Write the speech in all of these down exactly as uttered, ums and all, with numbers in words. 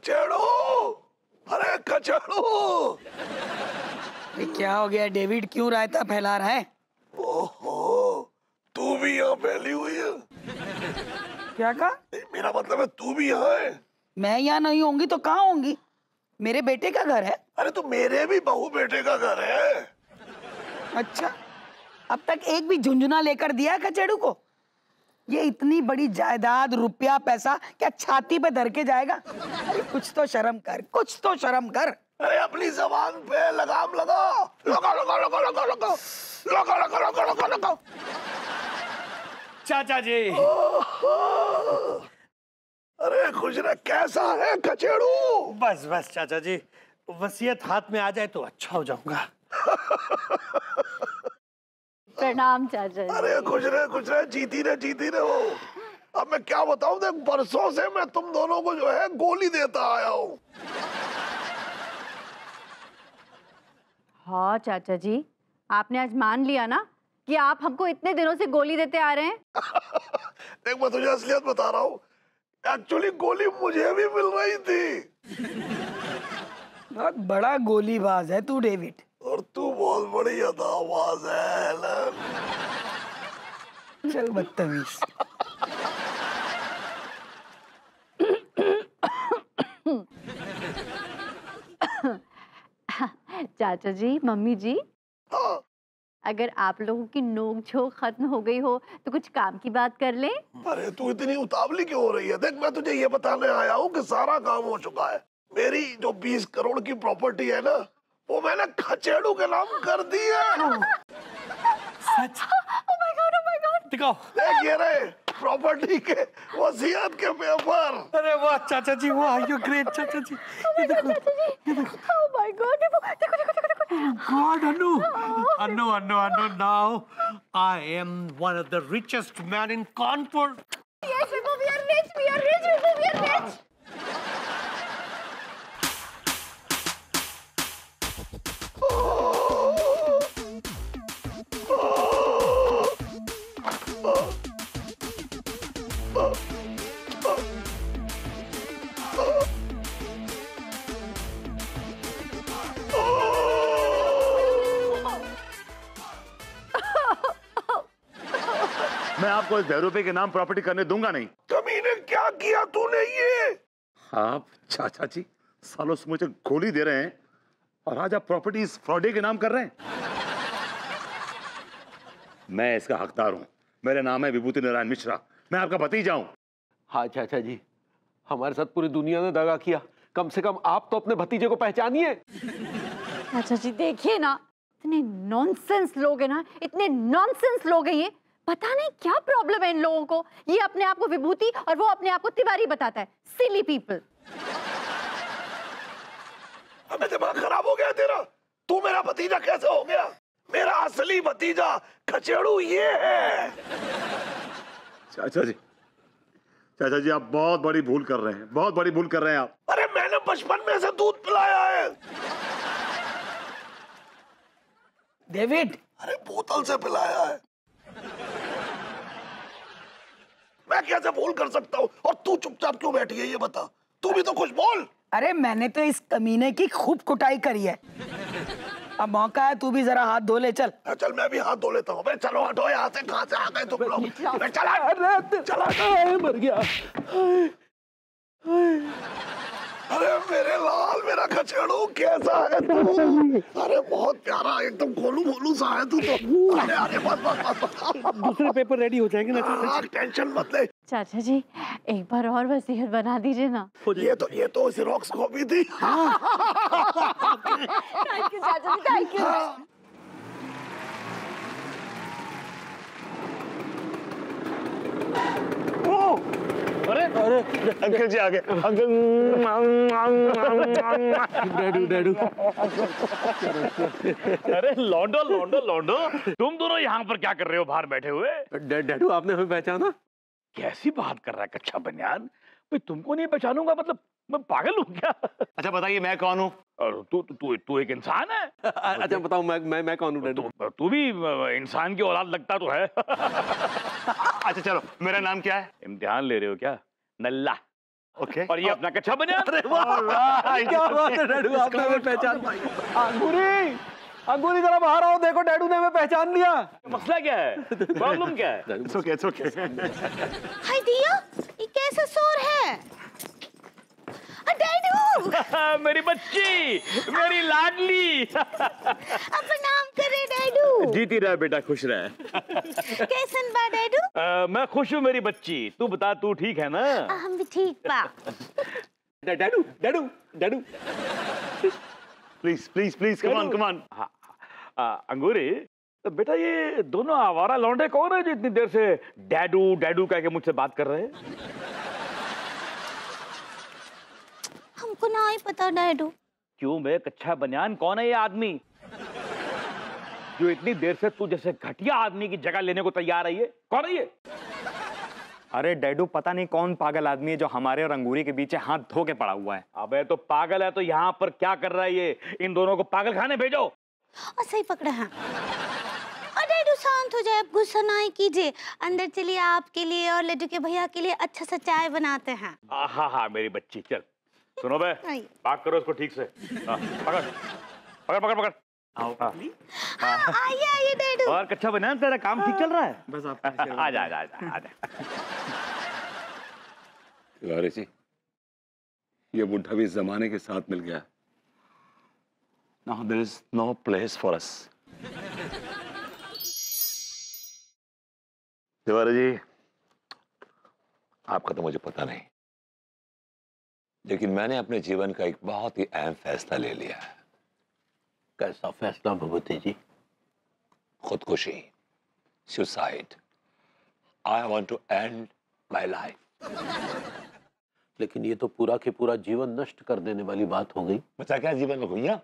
कचड़ू, अरे कचड़ू। अरे क्या हो गया डेविड, क्यों रायता फैला रहा है? ओहो, तू भी यहाँ फैली हुई है। क्या कहा? मेरा मतलब है तू भी यहाँ है। मैं यहाँ नहीं होंगी तो कहाँ होंगी? मेरे बेटे का घर है। अरे तो मेरे भी बहू बेटे का घर है। अच्छा, अब तक एक भी झुंझुना लेकर दिया कचेड़ू को? ये इतनी बड़ी जायदाद, रुपया, पैसा क्या छाती पे धर के जाएगा? अरे कुछ तो शर्म कर, कुछ तो शर्म कर। अरे अपनी जबान पे लगाम लगाओ। लगाओ लगाओ लगाओ लगाओ लगाओ लगाओ लगाओ लगाओ लगाओ लगाओ। चाचा जी, अरे खुजरा कैसा है कचेड़ू? बस बस चाचा जी, वसीयत हाथ में आ जाए तो अच्छा हो जाऊंगा। प्रणाम चाचा जी। अरे खुजरे खुजरे, जीती रहे जीती रहे हो। अब मैं क्या बताऊं, देख बरसों से मैं तुम दोनों को जो है गोली देता आया हूँ। हाँ चाचा जी, आपने आज मान लिया ना कि आप हमको इतने दिनों से गोली देते आ रहे हैं। देख मैं तुझे असलियत बता रहा हूँ, एक्चुअली गोली मुझे भी मिल रही थी। बहुत बड़ा गोलीबाज है तू डेविड। और तू बहुत बड़ी अदावाज है। चल बदतमीज। चाचा जी, मम्मी जी, हाँ। अगर आप लोगों की नोक झोंक खत्म हो गई हो तो कुछ काम की बात कर ले। अरे तू इतनी उतावली क्यों हो रही है? देख मैं तुझे ये बताने आया हूँ कि सारा काम हो चुका है। मेरी जो बीस करोड़ की प्रॉपर्टी है ना, वो मैंने खचेड़ू के नाम कर दी है। सच? Oh my God, oh my God। दिखाओ। देख ये रहे प्रॉपर्टी के वसीयत के पेपर। अरे वाह चाचा जी, वाह, यू ग्रेट चाचा जी। ये देखो, ये देखो। Oh my God, देखो देखो देखो देखो। God, Anu, Anu, Anu, Anu, now I am one of the richest man in Kanpur. Yes, Vibhu, we are rich, we are rich, Vibhu, we are rich. मैं आपको इस भैरूपे के नाम प्रॉपर्टी करने दूंगा नहीं। कमीने, क्या किया तूने ये? आप चाचा जी सालों से मुझे गोली दे रहे हैं और आज आप प्रॉपर्टी इस फ्रॉडे के नाम कर रहे हैं। मैं इसका हकदार हूँ। मेरा नाम है विभूति नारायण मिश्रा। मैं आपका भतीजा हूँ। हाँ चाचा जी, हमारे साथ पूरी दुनिया ने दगा किया, कम से कम आप तो अपने भतीजे को पहचानिए। चाचा जी देखिए ना, इतने नॉनसेंस लोग हैं ना, इतने नॉनसेंस लोग हैं ये। पता नहीं क्या प्रॉब्लम है इन लोगों को। ये अपने आप को विभूति और वो अपने आप को तिवारी बताता है। Silly people. अबे दिमाग खराब हो गया तेरा? तू मेरा भतीजा कैसे हो गया? मेरा असली भतीजा कचेड़ू ये है। चाचा जी, चाचा जी आप बहुत बड़ी भूल कर रहे हैं, बहुत बड़ी भूल कर रहे हैं आप। अरे मैंने बचपन में से दूध पिलाया है। डेविड, अरे बोतल से पिलाया है। मैं कैसे भूल कर सकता हूँ? और तू चुपचाप क्यों बैठी है ये बता, तू भी तो कुछ बोल। अरे मैंने तो इस कमीने की खूब कुटाई करी है। अब मौका है तू भी जरा हाथ धो ले। चल चल, मैं भी हाथ धो लेता हूँ। चलो हटो यहाँ से, कहाँ से आ गए तुम लोग? चला चला, मर गया। अरे मेरे लाल, मेरा कचेड़ू कैसा है तू? अरे बहुत प्यारा, एकदम गोलू मोलू सा है तू तो। अरे अरे बस बस बस, दूसरे पेपर रेडी हो जाएंगे ना। हाँ, टेंशन मत ले। चाचा जी एक बार और वसीयत बना दीजिए ना। ये तो ये तो सिरोक्स कॉपी थी। थैंक यू चाचा जी, थैंक यू। अरे अरे अंकल जी आ गए। अंकल डैडू डैडू। अरे लौंडो लौंडो लौंडो, तुम दोनों यहाँ पर क्या कर रहे हो बाहर बैठे हुए? डैडू, आपने हमें पहचाना? कैसी बात कर रहा है कच्चा बनियान, मैं तुमको नहीं पहचानूंगा? मतलब मैं पागल हूँ क्या? अच्छा बताइए मैं कौन हूँ? तू तू तू एक इंसान है। अच्छा बताओ मैं मैं मैं कौन हूँ? तू भी इंसान की औलाद लगता तो है। अच्छा चलो, मेरा नाम क्या है? इम्तिहान ले रहे हो क्या? नल्ला। Okay. और ये अपना कच्चा बना। अरे वाह! क्या बात है डैडू, आपने हमें पहचान पाई। अंगूरी, अंगूरी जरा बाहर आओ, देखो डैडू ने हमें पहचान लिया। मसला क्या है? प्रॉब्लम क्या है? It's okay, it's okay. हाय दिया, ये कैसा शोर है? डैडू! मेरी बच्ची, मेरी लाडली। अब नाम करे डैडू। जीती रह बेटा, खुश रह। कैसन बा डैडू? मैं खुश हूँ मेरी बच्ची। तू बता, तू ठीक है ना? हम भी ठीक बा। डैडू, डैडू, डैडू। Please, please, please, come on, come on. हाँ, अंगूरी। तो बेटा ये दोनों आवारा लौंडे कौन हैं जो इतनी देर से डैडू, डैडू कह के मुझसे बात कर रहे हैं? हमको ना ही पता डैडू। क्यों बे कच्चा बनियान, कौन है ये आदमी जो इतनी देर से तू जैसे घटिया आदमी की जगह लेने को तैयार है? ये कौन है ये? अरे डैडू, पता नहीं कौन पागल आदमी है जो हमारे और अंगूरी के बीच हाथ धो के पड़ा हुआ है। अबे तो पागल है तो यहाँ पर क्या कर रहा है ये? इन दोनों को पागल खाने भेजो। और सही पकड़ा है। डैडू शांत हो जाए, गुस्सा ना कीजिए। अंदर चलिए, आपके लिए और लड्डू के भैया के लिए अच्छा सा चाय बनाते हैं। हाँ हाँ मेरी बच्ची, चल। सुनो बे, बात करो इसको ठीक से। आ, पकड़ पकड़ पकड़ पकड़ आओ। आइए आइए डैडू। और कच्चा बनियान, तेरा काम ठीक चल रहा है? बस आप आ जा आ जा आ जा। तिवारी जी, ये बुढ़ा भी जमाने के साथ मिल गया। Now there is no place for us. Tiwari ji, आपका तो मुझे पता नहीं, लेकिन मैंने अपने जीवन का एक बहुत ही अहम फैसला ले लिया है। कैसा फैसला भगवती जी? खुदकुशी, suicide. I want to end my life. लेकिन ये तो पूरा के पूरा जीवन नष्ट कर देने वाली बात हो गई। बचा क्या जीवन में भैया,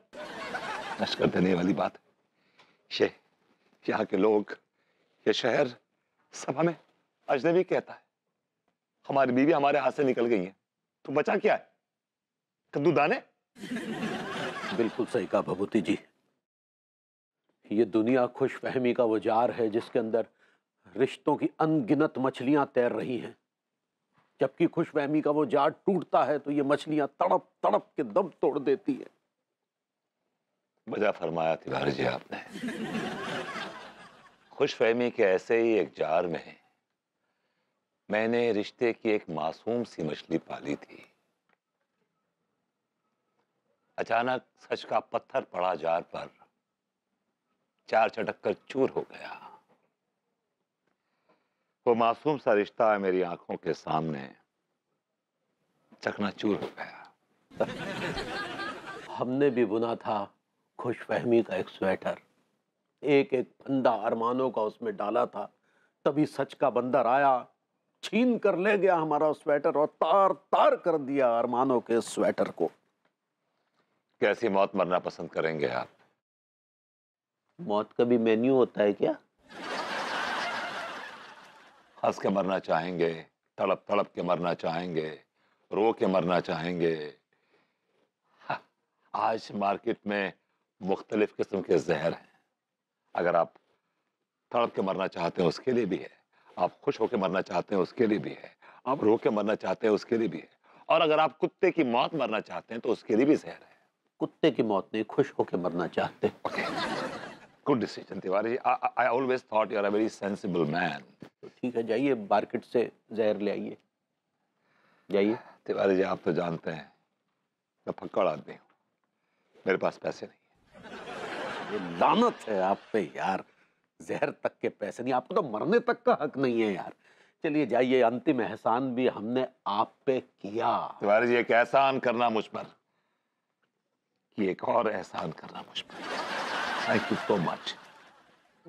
नष्ट कर देने वाली बात। ये यहाँ के लोग, ये शहर, सब हमें अजनबी कहता है। हमारी बीवी हमारे हाथ से निकल गई है, तो बचा क्या है? कद्दू दाने। बिल्कुल सही कहा भभूति जी। ये दुनिया खुशफहमी का वो जार है जिसके अंदर रिश्तों की अनगिनत मछलियां तैर रही हैं। जबकि खुशफहमी का वो जार टूटता है तो ये मछलियां तड़प तड़प के दम तोड़ देती है। मजा फरमाया तिवारी जी आपने। खुशफहमी के ऐसे ही एक जार में मैंने रिश्ते की एक मासूम सी मछली पाली थी। अचानक सच का पत्थर पड़ा जार पर, चार चटक कर चूर हो गया। वो मासूम सा रिश्ता मेरी आंखों के सामने चकनाचूर हो गया। हमने भी बुना था खुशफहमी का एक स्वेटर, एक एक फंदा अरमानों का उसमें डाला था। तभी सच का बंदर आया, छीन कर ले गया हमारा स्वेटर और तार तार कर दिया अरमानों के स्वेटर को। कैसी मौत मरना पसंद करेंगे आप? मौत का भी मेन्यू होता है क्या? हंस के मरना चाहेंगे, तड़प तड़प के मरना चाहेंगे, रो के मरना चाहेंगे। आज मार्केट में मुख्तलिफ किस्म के जहर हैं। अगर आप तड़प के मरना चाहते हैं उसके लिए भी है, आप खुश होकर मरना चाहते हैं उसके लिए भी है, आप रो के मरना चाहते हैं उसके लिए भी है, और अगर आप कुत्ते की मौत मरना चाहते हैं तो उसके लिए भी जहर है। कुत्ते की मौत नहीं, खुश होकर मरना चाहते हैं। Okay, good decision Tiwari ji. I always thought you are a very sensible man. ठीक है, जाइए मार्केट से जहर ले आइए। जाइए तिवारी जी, आप तो जानते हैं मैं फक्कड़ आदमी हूँ, मेरे पास पैसे नहीं है। लानत है आप पे यार, जहर तक के पैसे नहीं, आपको तो मरने तक का हक नहीं है यार। चलिए जाइए, अंतिम एहसान भी हमने आप पे किया। तिवारी जी, एक एहसान करना मुझ पर कि एक और एहसान करना मुझ पर। Thank you so much.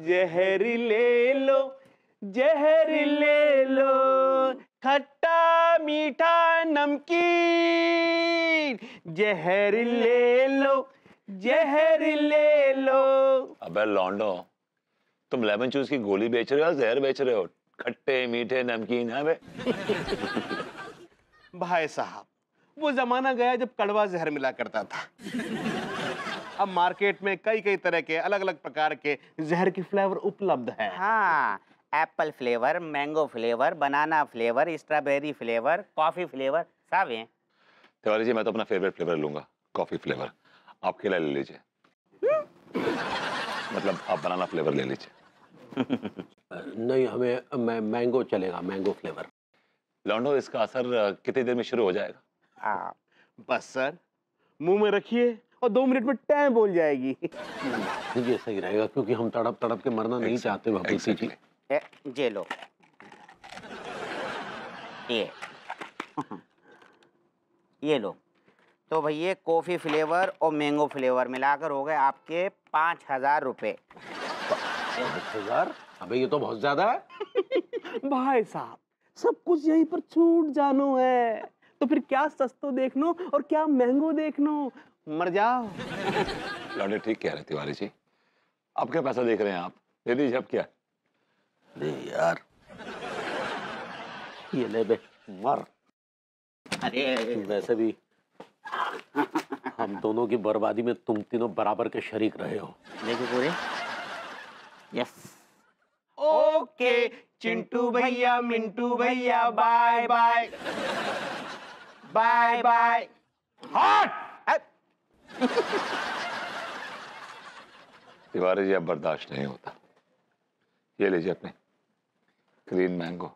जहर ले लो, जहर ले लो, खट्टा मीठा नमकीन, जहर ले लो, जहर ले लो। अबे लौंडो, तुम लेमन जूस की गोली बेच रहे हो, जहर बेच रहे हो, खट्टे मीठे नमकीन है बे। भाई साहब, वो जमाना गया जब कड़वा जहर मिला करता था। अब मार्केट में कई कई तरह के अलग अलग प्रकार के जहर के फ्लेवर उपलब्ध है। हाँ, apple flavour, mango flavour, banana flavour, strawberry flavour, coffee flavour, साहब हैं। तिवारी जी, मैं तो अपना फेवरेट फ्लेवर लूंगा, कॉफी फ्लेवर। आप केला ले लीजिए, मतलब आप बनाना फ्लेवर ले लीजिए। नहीं, हमें मैं, मैंगो चलेगा, मैंगो फ्लेवर। लॉन्डो, इसका असर कितनी देर में शुरू हो जाएगा? आ, बस सर, मुंह में रखिए और दो मिनट में टैं बोल जाएगी। ये सही रहेगा, क्योंकि हम तड़प तड़प के मरना नहीं चाहते भभूति जी। ए, जे लो ये, ये लो। तो भैया कॉफी फ्लेवर और मैंगो फ्लेवर मिलाकर हो गए आपके पाँच हजार रुपये। पाँच हजार? अबे ये तो बहुत ज्यादा है। भाई साहब, सब कुछ यहीं पर छूट जानो है, तो फिर क्या सस्तो देखनो और क्या महंगो देखनो, मर जाओ। लॉन्डे ठीक कह रहे तिवारी जी, अब क्या पैसा देख रहे हैं आप, दे दीजिए। अब क्या दे यार, ये ले बे, मर। अरे वैसे भी हम दोनों की बर्बादी में तुम तीनों बराबर के शरीक रहे हो। देखिए पूरे, यस, ओके चिंटू भैया, मिंटू भैया, bye bye bye bye. Hot Tiwari ji, अब बर्दाश्त नहीं होता। ये लीजिए अपने ग्रीन मैंगो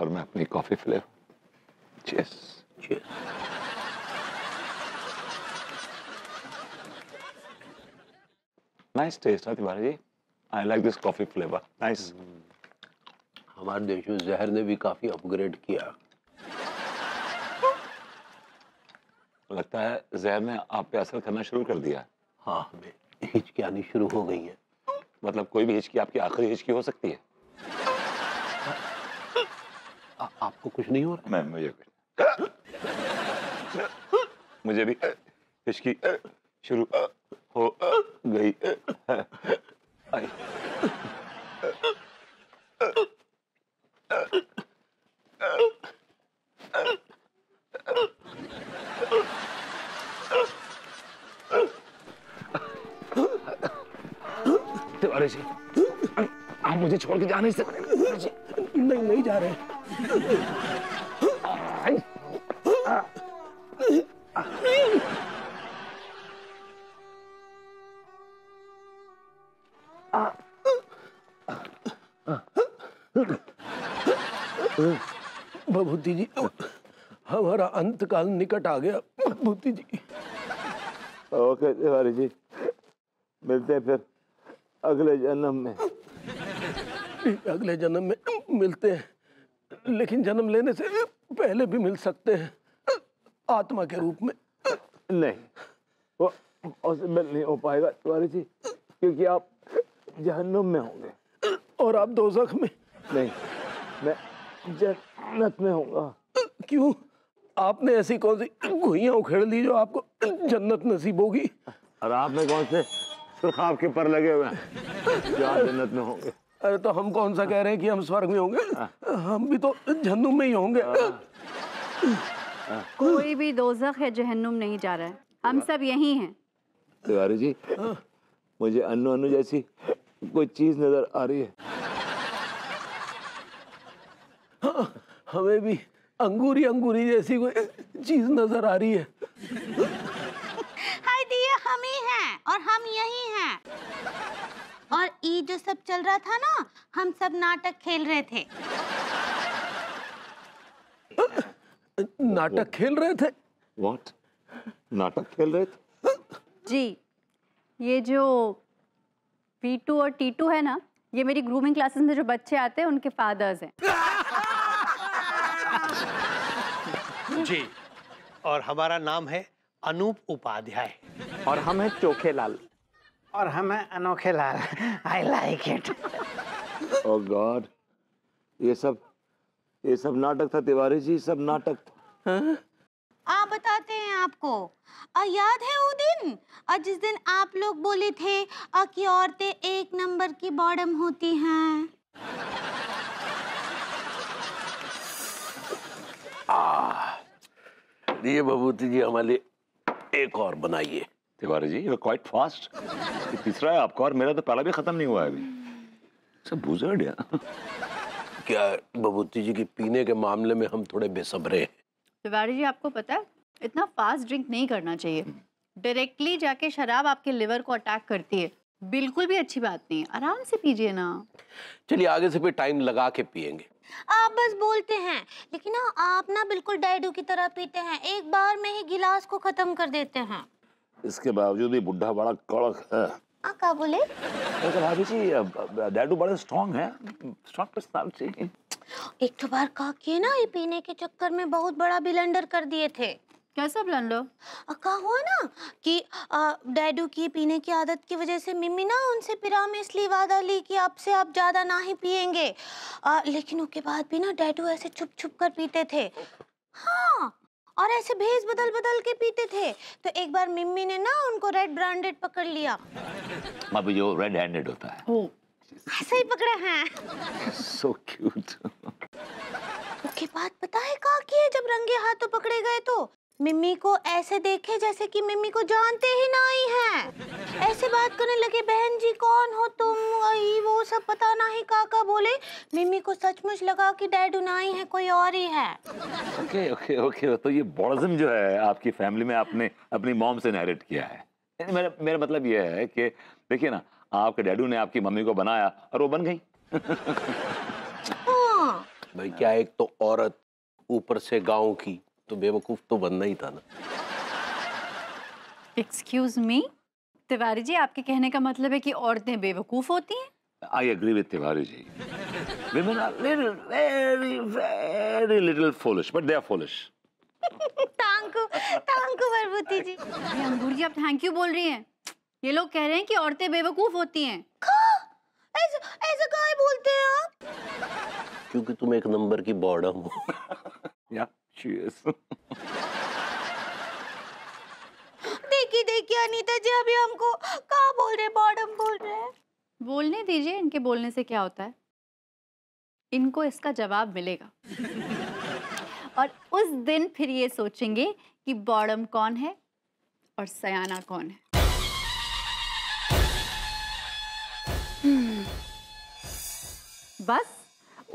और मैं अपनी coffee flavour. Cheers. Cheers. Nice taste है Tiwari ji, I like this coffee flavour, nice. हमारे देश में जहर ने भी काफी अपग्रेड किया। लगता है जहर ने आप पे असर करना शुरू कर दिया। हाँ, हमें हिचकी आनी शुरू हो गई है। मतलब कोई भी हिचकी आपकी आखिरी हिचकी हो सकती है। आ, आपको कुछ नहीं हो रहा? मैं मुझे कुछ मुझे भी हिचकी शुरू हो गई। तिवारी जी, आप मुझे छोड़ के जा नहीं सकते। नहीं नहीं जा रहे। भभूति जी, हमारा अंतकाल निकट आ गया। भभूति जी, ओके तिवारी जी, मिलते हैं फिर अगले जन्म में। अगले जन्म में मिलते हैं, लेकिन जन्म लेने से पहले भी मिल सकते हैं, आत्मा के रूप में। नहीं, वो पॉसिबल नहीं हो पाएगा तिवारी जी, क्योंकि आप जहन्नुम में होंगे और आप दोज़ख में। नहीं, मैं जन्नत में होगा। क्यों? आपने ऐसी कौन सी घुइयाँ उखेड़ ली जो आपको जन्नत नसीब होगी? और आपने कौन से सुर्खाब के पर लगे हुए हैं जो आप जन्नत में होंगे? अरे तो हम कौन सा कह रहे हैं कि हम स्वर्ग में होंगे, हम भी तो जहन्नुम में ही होंगे। कोई भी दोज़ख है, जहन्नुम नहीं जा रहा है, हम सब यहीं हैं। तिवारी जी, मुझे अन्नू अन्नू जैसी कोई चीज नजर आ रही है। हाँ, हमें भी अंगूरी अंगूरी जैसी कोई चीज नजर आ रही है। हम ही हैं और हम यही हैं, और ये जो सब चल रहा था ना, हम सब नाटक खेल रहे थे। नाटक खेल रहे थे? व्हाट? नाटक खेल रहे थे? जी, ये जो पीटू और टीटू है ना, ये मेरी ग्रूमिंग क्लासेस में जो बच्चे आते हैं उनके फादर्स हैं। जी, और हमारा नाम है अनूप उपाध्याय। और हम हैं चोखे लाल। और हम हैं अनोखे लाल। I like it. Oh God, ये सब ये सब नाटक था तिवारी जी, सब नाटक था। हाँ? आप बताते हैं आपको, आ, याद है वो दिन, और जिस दिन आप लोग बोले थे आ, कि औरतें एक नंबर की बॉडम होती हैं। ये भभूति जी, हमारे लिए एक और बनाइए। Tiwari ji, you are quite fast. तीसरा है आपका, और मेरा तो पहला भी खत्म नहीं हुआ है अभी। सब बुज़र्ड है। क्या भभूति जी की पीने के मामले में हम थोड़े बेसब्रे हैं। तिवारी जी, आपको पता है इतना फास्ट ड्रिंक नहीं करना चाहिए। डायरेक्टली जाके शराब आपके लिवर को अटैक करती है, बिल्कुल भी अच्छी बात नहीं है। आराम से पीजिए ना। चलिए आगे से भी टाइम लगा के पियेंगे। आप बस बोलते हैं, लेकिन ना आप ना बिल्कुल डैडू की तरह पीते हैं, एक बार में ही गिलास को खत्म कर देते हैं। इसके बावजूद ये बुढ़ा बड़ा कड़क है। आ, क्या बोले? भाभी जी डैडू बड़े स्ट्रॉन्ग है, स्ट्रॉन्ग पर्सनालिटी। एक तो बार का के ना ये पीने के चक्कर में बहुत बड़ा ब्लंडर कर दिए थे। कैसा ब्लंडर? कहा हुआ ना कि डैडू की पीने की आदत की वजह से मिम्मी ना उनसे पिरा में इसलिए वादा ली कि आपसे आप ज्यादा ना ही पिएंगे, लेकिन उसके बाद भी ना डैडू ऐसे छुप छुप कर पीते थे। हाँ, और ऐसे भेज बदल बदल के पीते थे। तो एक बार मिम्मी ने ना उनको रेड ब्रांडेड पकड़ लिया। अभी जो रेड हैंडेड होता है oh. ऐसे ही पकड़ा है। So cute. उसके बाद पता है क्या किया? जब रंगे हाथों पकड़े गए तो मिम्मी को ऐसे देखे जैसे कि मिम्मी को जानते ही ना ही हैं। ऐसे बात करने लगे, बहन जी कौन हो तुम, वो सब पता ना ही काका बोले। मिम्मी को सचमुच लगा कि डैडू ना ही है, कोई और ही है। Okay okay okay. तो ये बॉर्डरिज्म जो है आपकी फैमिली में आपने अपनी मॉम से इनहेरिट किया है। मेरा मेरा मतलब ये है कि देखिए ना, आपके डैडू ने आपकी मम्मी को बनाया और वो बन गई। हाँ। भाई क्या, एक तो औरत ऊपर से गाँव की, तो बेवकूफ तो बनना ही था ना। Excuse me? तिवारी जी आपके कहने का मतलब है कि औरतें बेवकूफ होती हैं? I agree with Tiwari ji. Women are little, very, very little foolish, but they are foolish. Thank you, thank you विभूति जी। ये अंगूर जी आप थैंक यू बोल रही हैं? ये लोग कह रहे हैं कि औरतें बेवकूफ होती हैं। ऐसा ऐसा क्या बोलते हैं आप? क्योंकि तुम एक नंबर की बॉडम हो। या देखिए देखिए अनीता जी, अभी हमको कहा बोल रहे, बॉडम बोल रहे हैं। बोलने दीजिए, इनके बोलने से क्या होता है, इनको इसका जवाब मिलेगा। और उस दिन फिर ये सोचेंगे कि बॉडम कौन है और सयाना कौन है। बस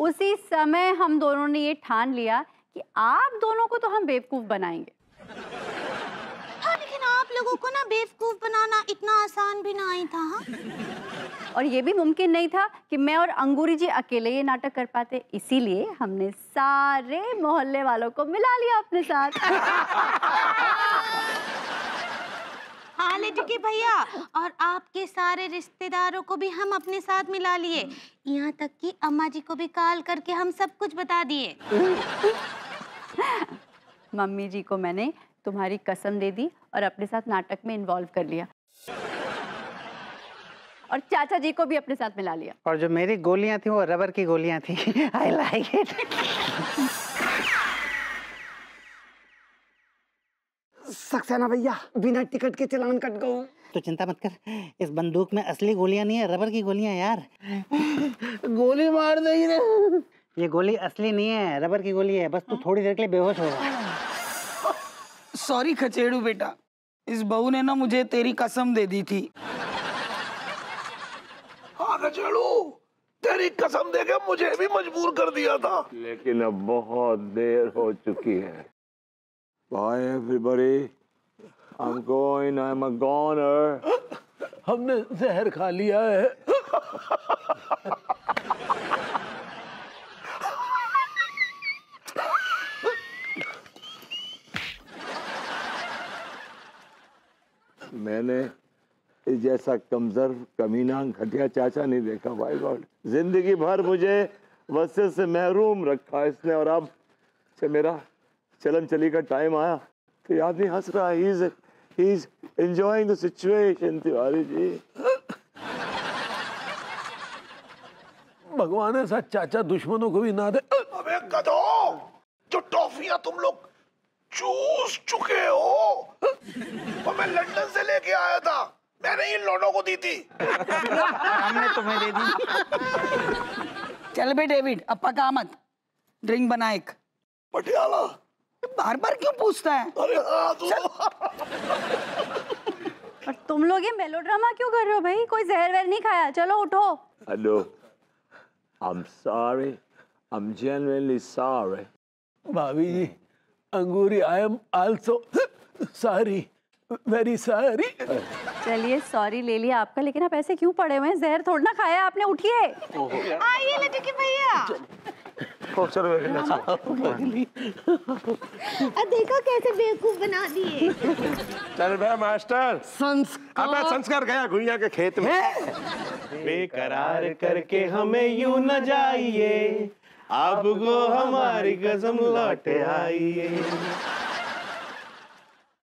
उसी समय हम दोनों ने ये ठान लिया कि आप दोनों को तो हम बेवकूफ बनाएंगे। हाँ, लेकिन आप लोगों को ना बेवकूफ बनाना इतना आसान भी नहीं था। हा? और ये भी मुमकिन नहीं था कि मैं और अंगूरी जी अकेले ये नाटक कर पाते, इसीलिए हमने सारे मोहल्ले वालों को मिला लिया अपने साथ। हाँ लेकिन भैया, और आपके सारे रिश्तेदारों को भी हम अपने साथ मिला लिए, यहाँ तक कि अम्मा जी को भी कॉल करके हम सब कुछ बता दिए। मम्मी जी को मैंने तुम्हारी कसम दे दी और अपने साथ नाटक में इन्वॉल्व कर लिया, और चाचा जी को भी अपने साथ मिला लिया। और जो मेरी गोलियां थी वो रबर की गोलियां थी। I like it. सक्सेना भैया बिना टिकट के चलान कट गए। तो चिंता मत कर, इस बंदूक में असली गोलियां नहीं है, रबर की गोलियां यार। गोली मार दे ही ना। ये गोली असली नहीं है, रबर की गोली है, बस तू थोड़ी देर के लिए बेहोश होगा। सॉरी खचेड़ू बेटा, इस बहू ने ना मुझे तेरी कसम दे दी थी। हाँ खचेड़ू, तेरी कसम देके मुझे भी मजबूर कर दिया था, लेकिन अब बहुत देर हो चुकी है। Bye everybody, I'm going, I'm a goner. हमने जहर खा लिया है। मैंने जैसा कमजोर कमीना घटिया चाचा नहीं देखा। बाय गॉड, जिंदगी भर मुझे वसे से महरूम रखा इसने, और अब जब मेरा चलन चली का टाइम आया तो ये आदमी हंस रहा है। he's he's enjoying the situation। Tiwari ji भगवान ऐसा चाचा दुश्मनों को भी ना दे। अबे गधो, जो टॉफियां तुम लोग चूस चुके हो और मैं लंदन से लेके आया था, मैंने इन लोगों को दी थी। हमने तुम्हें दे दी। चल बे डेविड, अब पका मत, ड्रिंक बना एक। पटियाला बार बार क्यों पूछता है? अरे हाँ तू। और तुम लोग ये मेलोड्रामा क्यों कर रहे हो भाई? कोई जहर वहर नहीं खाया, चलो उठो। Hello, I am sorry, I am genuinely sorry. भाभी जी Anguri, I am also sorry. Very sorry. चलिए sorry ले लिया आपका, लेकिन आप ऐसे क्यों पड़े हुए हैं? जहर थोड़ा ना खाया आपने, उठिए। आइए लड़के भैया। चलो भैया। देखो कैसे बेवकूफ बना दिए। चल भैया मास्टर। संस्कार। अब संस्कार गया गुड़िया के खेत में। बेकरार करके हमें यूं न जाइए, आपको हमारी कसम लौटे आइए।